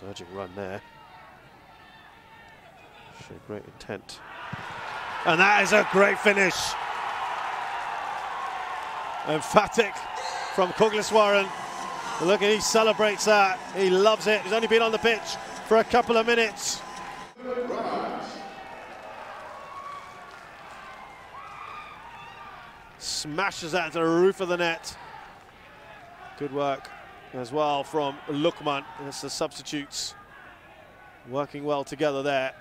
Surging run there. Showed great intent. And that is a great finish. Emphatic from Kogileswaran. Look, he celebrates that. He loves it. He's only been on the pitch for a couple of minutes. Smashes that into the roof of the net. Good work as well from Lukman. That's the substitutes working well together there.